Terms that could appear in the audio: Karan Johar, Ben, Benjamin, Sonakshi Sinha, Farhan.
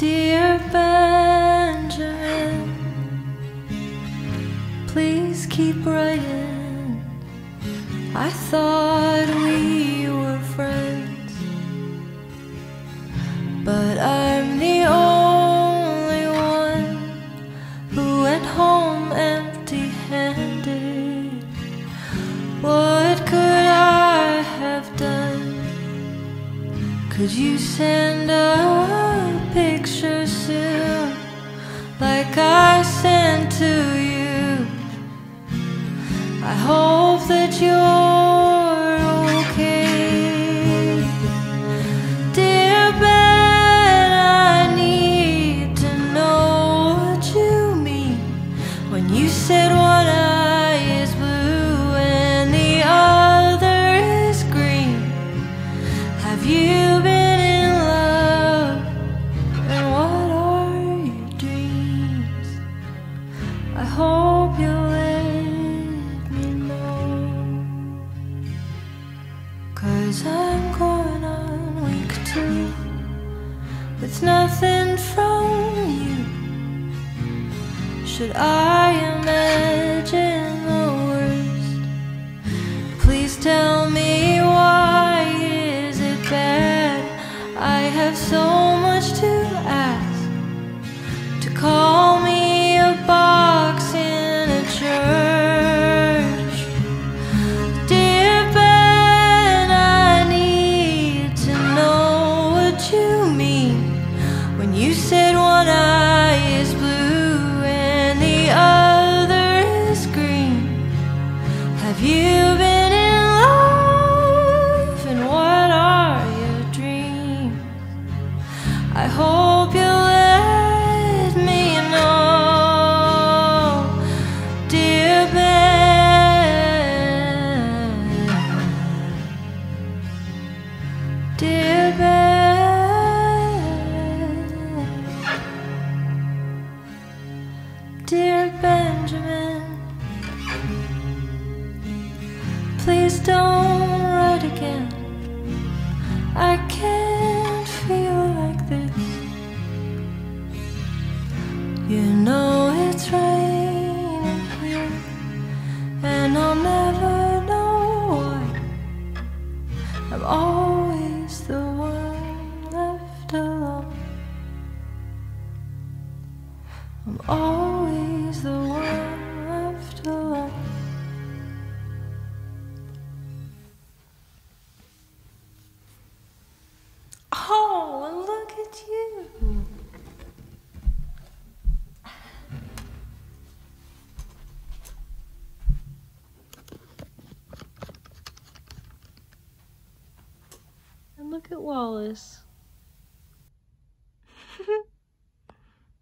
Dear Benjamin, please keep writing. I thought we were friends, but I'm the only one who went home empty-handed. What could I have done? Could you send a picture soon, like I sent to you? I hope that you're okay. Dear Ben, I need to know what you mean when you said one eye is blue and the other is green. Have you been I'm going on week 2 with nothing from you. Should I imagine the worst? Please tell me, why is it bad? I have so much to ask, to call me a box in a church. You said one eye is blue and the other is green. Have you been in love, and what are your dreams? I hope you'll let me know, dear Ben. Dear Ben. Dear Benjamin, please don't write again. I can't feel like this. You know it's raining here, and I'll never know why. I'm always the one left alone. I'm always the one left alone. Oh, and look at you. And look at Wallace.